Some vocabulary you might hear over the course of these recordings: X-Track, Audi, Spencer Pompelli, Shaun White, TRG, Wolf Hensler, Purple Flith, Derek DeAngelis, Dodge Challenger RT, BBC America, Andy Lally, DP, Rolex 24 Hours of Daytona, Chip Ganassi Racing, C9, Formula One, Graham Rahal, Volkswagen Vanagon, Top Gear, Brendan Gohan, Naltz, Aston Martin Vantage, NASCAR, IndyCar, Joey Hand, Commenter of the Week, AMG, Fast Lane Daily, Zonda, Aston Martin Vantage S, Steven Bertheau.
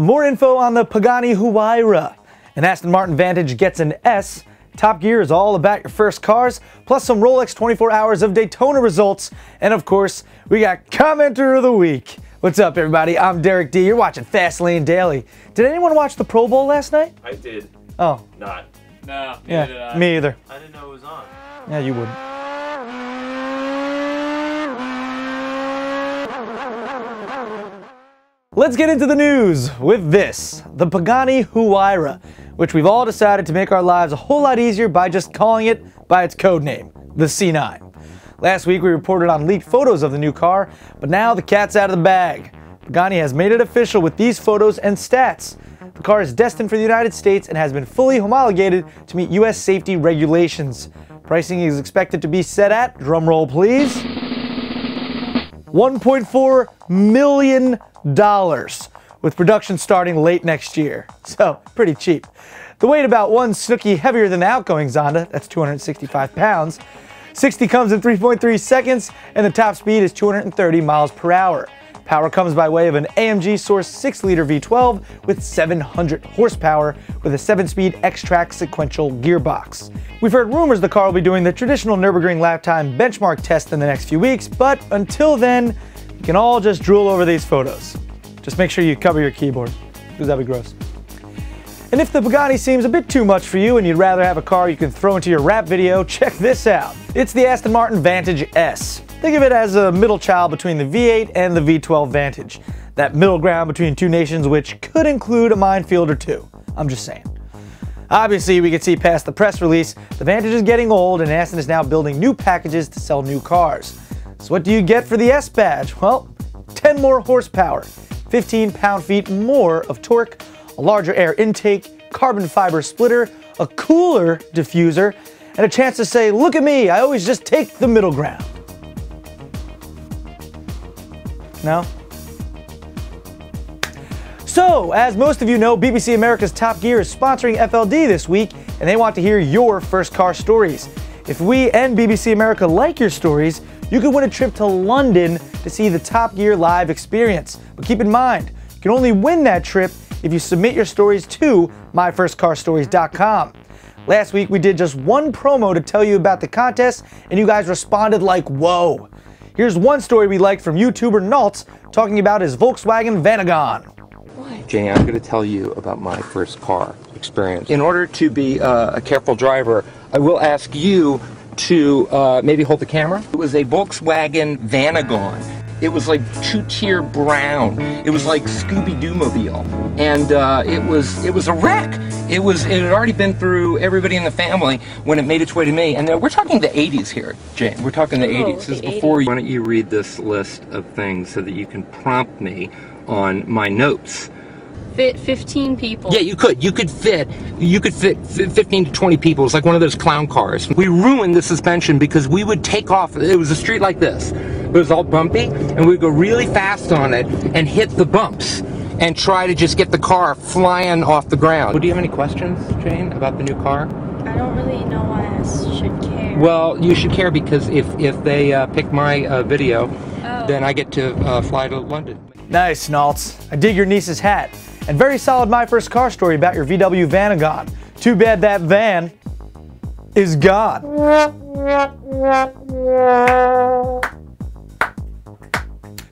More info on the Pagani Huayra. An Aston Martin Vantage gets an S. Top Gear is all about your first cars, plus some Rolex 24 Hours of Daytona results. And of course, we got Commenter of the Week. What's up, everybody? I'm Derek D. You're watching Fast Lane Daily. Did anyone watch the Pro Bowl last night? I did. Oh. Not. No, neither did I. Me either. I didn't know it was on. Yeah, you wouldn't. Let's get into the news with this, the Pagani Huayra, which we've all decided to make our lives a whole lot easier by just calling it by its code name, the C9. Last week we reported on leaked photos of the new car, but now the cat's out of the bag. Pagani has made it official with these photos and stats. The car is destined for the United States and has been fully homologated to meet U.S. safety regulations. Pricing is expected to be set at, drumroll please, $1.4 million. With production starting late next year. So, pretty cheap. The weight about one snooky heavier than the outgoing Zonda, that's 265 pounds. 60 comes in 3.3 seconds, and the top speed is 230 miles per hour. Power comes by way of an AMG sourced 6-liter V12 with 700 horsepower with a 7-speed X-Track sequential gearbox. We've heard rumors the car will be doing the traditional Nürburgring lap time benchmark test in the next few weeks, but until then, you can all just drool over these photos. Just make sure you cover your keyboard, because that'd be gross. And if the Pagani seems a bit too much for you and you'd rather have a car you can throw into your rap video, check this out. It's the Aston Martin Vantage S. Think of it as a middle child between the V8 and the V12 Vantage. That middle ground between two nations, which could include a minefield or two. I'm just saying. Obviously, we could see past the press release, the Vantage is getting old and Aston is now building new packages to sell new cars. So what do you get for the S badge? Well, 10 more horsepower, 15 pound-feet more of torque, a larger air intake, carbon fiber splitter, a cooler diffuser, and a chance to say, look at me, I always just take the middle ground. No? So, as most of you know, BBC America's Top Gear is sponsoring FLD this week, and they want to hear your first car stories. If we and BBC America like your stories, you could win a trip to London to see the Top Gear live experience. But keep in mind, you can only win that trip if you submit your stories to myfirstcarstories.com. Last week, we did just one promo to tell you about the contest, and you guys responded like, whoa. Here's one story we liked from YouTuber Naltz talking about his Volkswagen Vanagon. What? Jane, I'm going to tell you about my first car experience. In order to be a careful driver, I will ask you to maybe hold the camera. It was a Volkswagen Vanagon. It was like two-tier brown. It was like Scooby-Doo mobile, and it was a wreck. It had already been through everybody in the family when it made its way to me. And we're talking the 80s here, Jane. We're talking the 80s. This is before. Why don't you read this list of things so that you can prompt me on my notes? Fit 15 people. Yeah, you could fit 15 to 20 people. It's like one of those clown cars. We ruined the suspension because we would take off. It was a street like this. It was all bumpy, and we'd go really fast on it and hit the bumps and try to just get the car flying off the ground. Well, do you have any questions, Jane, about the new car? I don't really know why I should care. Well, you should care because if they pick my video, then I get to fly to London. Nice, Naltz. I dig your niece's hat. And very solid My First Car story about your VW Vanagon. Too bad that van is gone.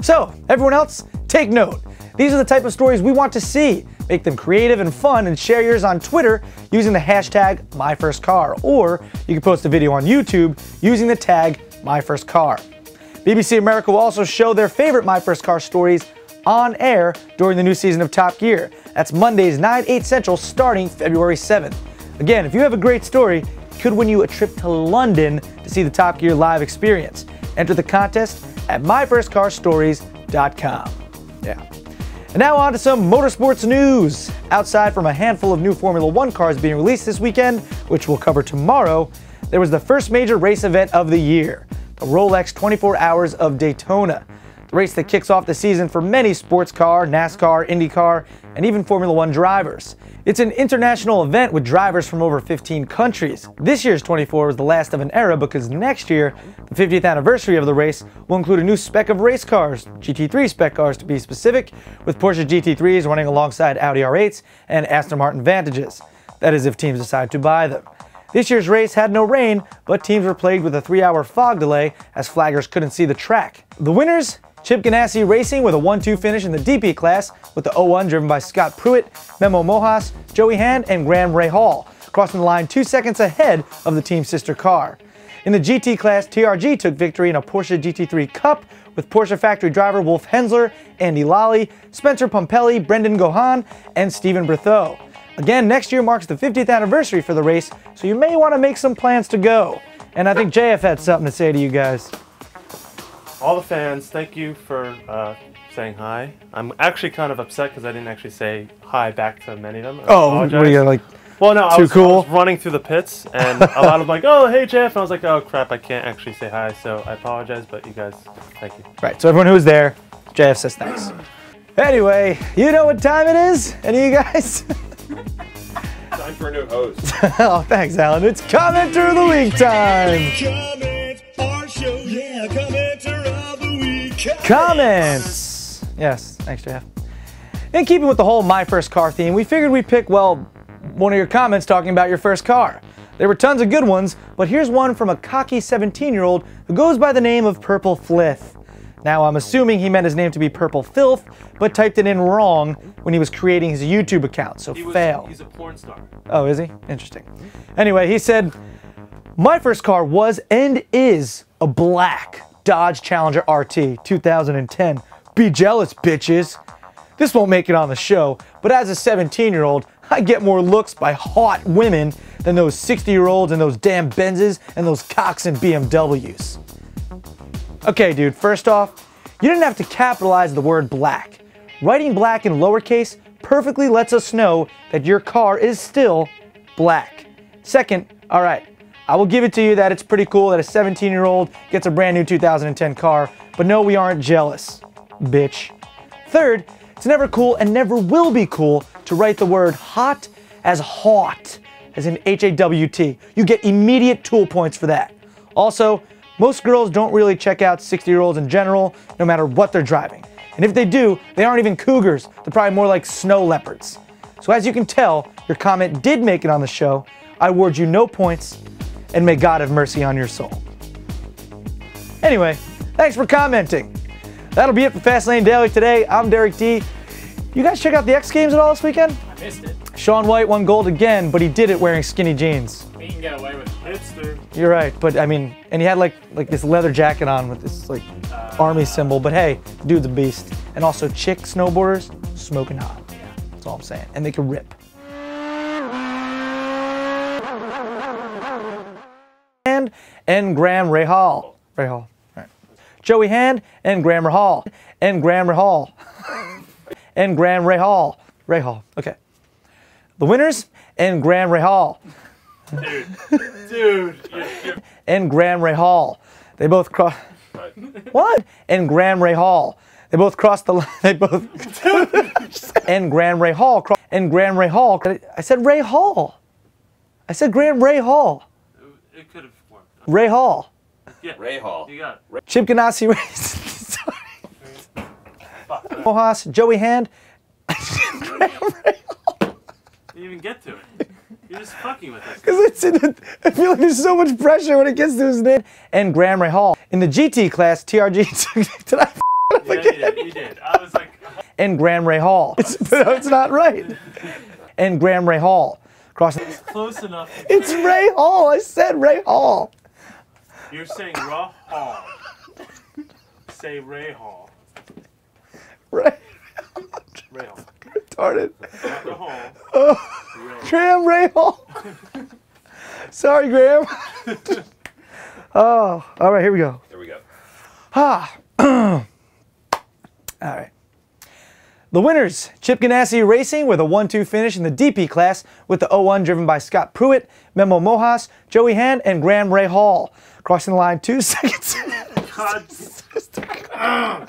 So, everyone else, take note. These are the type of stories we want to see. Make them creative and fun and share yours on Twitter using the hashtag MyFirstCar. Or you can post a video on YouTube using the tag MyFirstCar. BBC America will also show their favorite My First Car stories on air during the new season of Top Gear. That's Mondays 9, 8 Central starting February 7th. Again, if you have a great story, it could win you a trip to London to see the Top Gear live experience. Enter the contest at myfirstcarstories.com. Yeah. And now on to some motorsports news. Outside from a handful of new Formula One cars being released this weekend, which we'll cover tomorrow, there was the first major race event of the year, the Rolex 24 Hours of Daytona. the race that kicks off the season for many sports car, NASCAR, IndyCar, and even Formula One drivers. It's an international event with drivers from over 15 countries. This year's 24 was the last of an era because next year, the 50th anniversary of the race, will include a new spec of race cars, GT3 spec cars to be specific, with Porsche GT3s running alongside Audi R8s and Aston Martin Vantages. That is if teams decide to buy them. This year's race had no rain, but teams were plagued with a 3-hour fog delay as flaggers couldn't see the track. The winners? Chip Ganassi Racing with a 1-2 finish in the DP class, with the 01 driven by Scott Pruitt, Memo Mohas, Joey Hand, and Graham Rahal, crossing the line 2 seconds ahead of the team's sister car. In the GT class, TRG took victory in a Porsche GT3 Cup with Porsche factory driver Wolf Hensler, Andy Lally, Spencer Pompelli, Brendan Gohan, and Steven Bertheau. Again, next year marks the 50th anniversary for the race, so you may want to make some plans to go. And I think JF had something to say to you guys. All the fans, thank you for saying hi. I'm actually kind of upset because I didn't actually say hi back to many of them. Oh, were you like, well, no, I was running through the pits, and a lot of them like, oh, hey, Jeff. And I was like, oh, crap, I can't actually say hi, so I apologize, but you guys, thank you. Right, so everyone who was there, JF says thanks. Anyway, you know what time it is? Any of you guys? Time for a new host. Oh, thanks, Alan. It's Commenter of the Week time. Comment our show, yeah. Commenter of the Week. Comments. Yes, thanks, Jeff. In keeping with the whole My First Car theme, we figured we'd pick, well, one of your comments talking about your first car. There were tons of good ones, but here's one from a cocky 17-year-old who goes by the name of Purple Flith. Now, I'm assuming he meant his name to be Purple Filth, but typed it in wrong when he was creating his YouTube account, so fail. He's a porn star. Oh, is he? Interesting. Anyway, he said, my first car was and is a black Dodge Challenger RT 2010. Be jealous, bitches. This won't make it on the show, but as a 17-year-old, I get more looks by hot women than those 60-year-olds and those damn Benzes and those Cox and BMWs. Okay, dude, first off, you didn't have to capitalize the word black. Writing black in lowercase perfectly lets us know that your car is still black. Second, all right, I will give it to you that it's pretty cool that a 17-year-old gets a brand new 2010 car, but no, we aren't jealous, bitch. Third, it's never cool and never will be cool to write the word hot, as in H-A-W-T. You get immediate tool points for that. Also, most girls don't really check out 60-year-olds in general, no matter what they're driving. And if they do, they aren't even cougars. They're probably more like snow leopards. So as you can tell, your comment did make it on the show. I award you no points, and may God have mercy on your soul. Anyway, thanks for commenting. That'll be it for Fast Lane Daily today. I'm Derek D. You guys check out the X Games at all this weekend? I missed it. Shaun White won gold again, but he did it wearing skinny jeans. He can get away with hipster. You're right, but I mean, and he had like this leather jacket on with this like army symbol, but hey, dude's a beast. And also chick snowboarders, smoking hot. Yeah. That's all I'm saying. And they can rip. And Graham Rahal. Rahal, right. Joey Hand and Graham Rahal. And Graham Rahal. And Graham Rahal. Rahal, okay. The winners and Graham Rahal. Dude. And Graham Rahal. They both cross. What? And Graham Rahal. They both crossed the line. They both. And Graham Rahal. And Graham Rahal. I said Rahal. I said Graham Rahal. It could have worked. Rahal. Yeah. Rahal. You got it. Chip Ganassi Racing. Sorry. Mohas, Joey Hand. Graham Rahal. You didn't even get to it. You're just fucking with us. Because it's in the, I feel like there's so much pressure when it gets to his name. And Graham Rahal. In the GT class, TRG did I f*** up again? Yeah, you did. I was like... And Graham Rahal. It's not right. And Graham Rahal. It's close enough. It's Rahal. I said Rahal. You're saying Rahal. Say Rahal. Rahal. Rahal. Retarded. Rahal. Oh. Graham Rahal. Sorry, Graham. Oh, all right, here we go. Here we go. Ah. All right. The winners, Chip Ganassi Racing with a 1-2 finish in the DP class with the 01 driven by Scott Pruitt, Memo Mohas, Joey Hand, and Graham Rahal. Crossing the line 2 seconds. Cut. Cut.